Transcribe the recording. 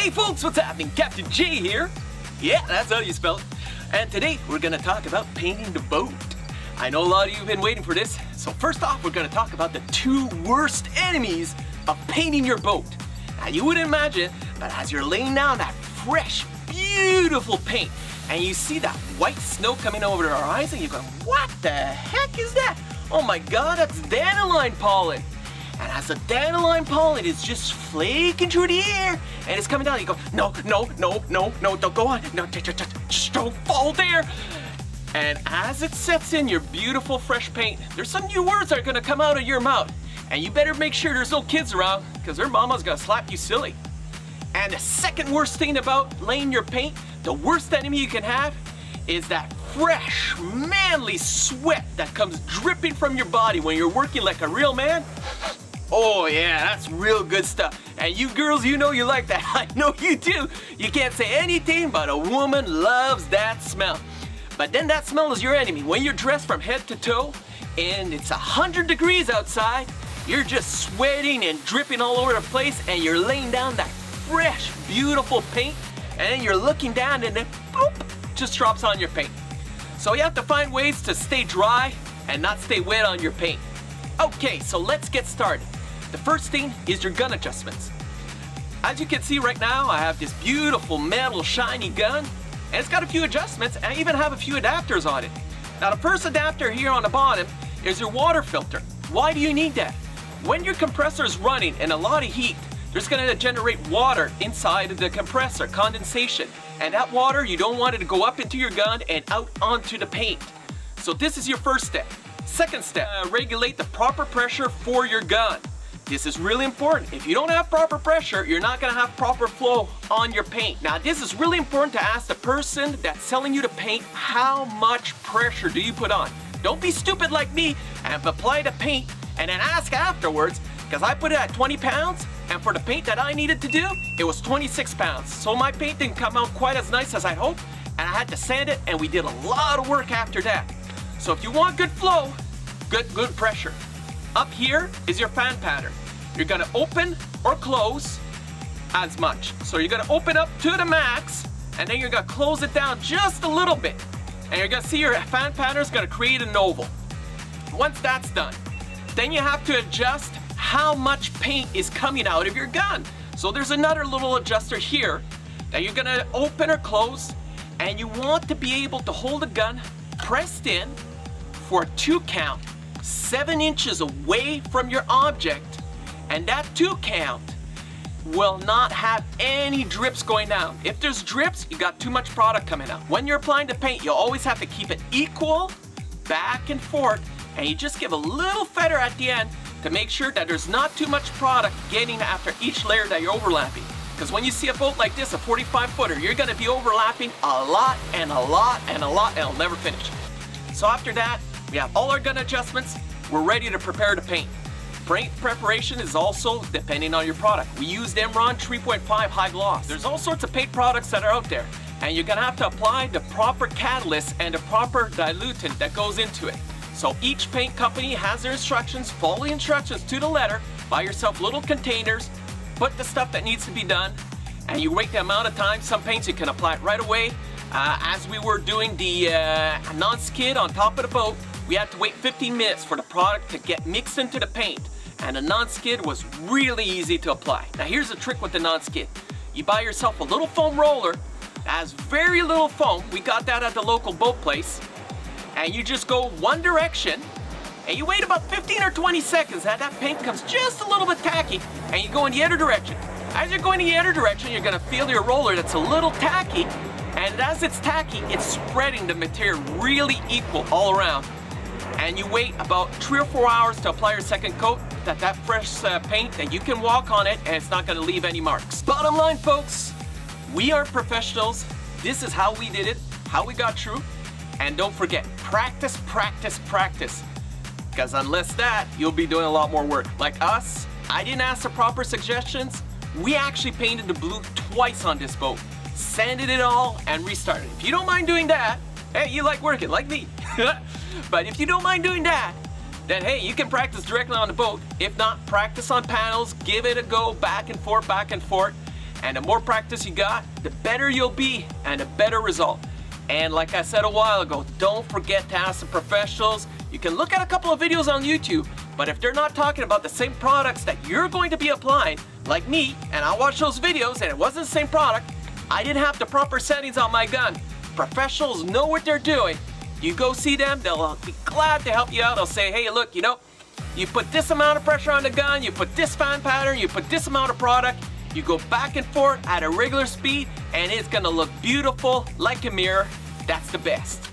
Hey folks, what's happening? Captain G here. Yeah, that's how you spell it. And today we're gonna talk about painting the boat. I know a lot of you have been waiting for this. So first off, we're gonna talk about the two worst enemies of painting your boat. Now you wouldn't imagine, but as you're laying down that fresh, beautiful paint, and you see that white snow coming over our eyes, and you're going, what the heck is that? Oh my God, that's dandelion pollen. And as the dandelion pollen is just flaking through the air, and it's coming down, you go, no, no, no, no, no, don't go on, no, just don't fall there. And as it sets in your beautiful fresh paint, there's some new words that are gonna come out of your mouth. And you better make sure there's no kids around, because their mama's gonna slap you silly. And the second worst thing about laying your paint, the worst enemy you can have, is that fresh, manly sweat that comes dripping from your body when you're working like a real man. Oh yeah, that's real good stuff. And you girls, you know you like that. I know you do. You can't say anything, but a woman loves that smell. But then that smell is your enemy. When you're dressed from head to toe and it's 100 degrees outside, you're just sweating and dripping all over the place, and you're laying down that fresh, beautiful paint, and then you're looking down and then boop, just drops on your paint. So you have to find ways to stay dry and not stay wet on your paint. Okay, so let's get started. The first thing is your gun adjustments. As you can see right now, I have this beautiful metal shiny gun, and it's got a few adjustments, and I even have a few adapters on it. Now the first adapter here on the bottom is your water filter. Why do you need that? When your compressor is running and a lot of heat, there's gonna generate water inside of the compressor, condensation. And that water, you don't want it to go up into your gun and out onto the paint. So this is your first step. Second step, regulate the proper pressure for your gun. This is really important. If you don't have proper pressure, you're not gonna have proper flow on your paint. Now this is really important to ask the person that's selling you the paint, how much pressure do you put on? Don't be stupid like me and apply the paint and then ask afterwards, because I put it at 20 pounds and for the paint that I needed to do, it was 26 pounds. So my paint didn't come out quite as nice as I hoped, and I had to sand it, and we did a lot of work after that. So if you want good flow, good pressure. Up here is your fan pattern. You're gonna open or close as much. So you're gonna open up to the max, and then you're gonna close it down just a little bit. And you're gonna see your fan pattern is gonna create an oval. Once that's done, then you have to adjust how much paint is coming out of your gun. So there's another little adjuster here that you're gonna open or close, and you want to be able to hold the gun pressed in for a 2 count, 7 inches away from your object, and that 2 count will not have any drips going down. If there's drips, you got too much product coming out. When you're applying the paint, you always have to keep it equal, back and forth, and you just give a little feather at the end to make sure that there's not too much product getting after each layer that you're overlapping. Because when you see a boat like this, a 45 footer, you're gonna be overlapping a lot and a lot and a lot, and it'll never finish. So after that, we have all our gun adjustments. We're ready to prepare the paint. Paint preparation is also depending on your product. We used Imron 3.5 High Gloss. There's all sorts of paint products that are out there, and you're gonna have to apply the proper catalyst and the proper dilutant that goes into it. So each paint company has their instructions. Follow the instructions to the letter. Buy yourself little containers, put the stuff that needs to be done, and you wait the amount of time. Some paints you can apply it right away. As we were doing the non-skid on top of the boat, we had to wait 15 minutes for the product to get mixed into the paint, and the non-skid was really easy to apply. Now here's the trick with the non-skid. You buy yourself a little foam roller that has very little foam. We got that at the local boat place. And you just go one direction, and you wait about 15 or 20 seconds, and that paint comes just a little bit tacky, and you go in the other direction. As you're going in the other direction, you're gonna feel your roller that's a little tacky, and as it's tacky, it's spreading the material really equal all around. And you wait about 3 or 4 hours to apply your second coat, that fresh paint, that you can walk on it, and it's not gonna leave any marks. Bottom line, folks, we are professionals. This is how we did it, how we got through. And don't forget, practice, practice, practice. Because unless that, you'll be doing a lot more work. Like us, I didn't ask the proper suggestions. We actually painted the blue twice on this boat, sanded it all, and restarted. If you don't mind doing that, hey, you like working, like me. But if you don't mind doing that, then hey, you can practice directly on the boat. If not, practice on panels, give it a go, back and forth, And the more practice you got, the better you'll be and the better result. And like I said a while ago, don't forget to ask the professionals. You can look at a couple of videos on YouTube, but if they're not talking about the same products that you're going to be applying, like me, and I watched those videos and it wasn't the same product, I didn't have the proper settings on my gun. Professionals know what they're doing. You go see them, they'll be glad to help you out. They'll say, hey, look, you know, you put this amount of pressure on the gun, you put this fan pattern, you put this amount of product, you go back and forth at a regular speed, and it's gonna look beautiful like a mirror. That's the best.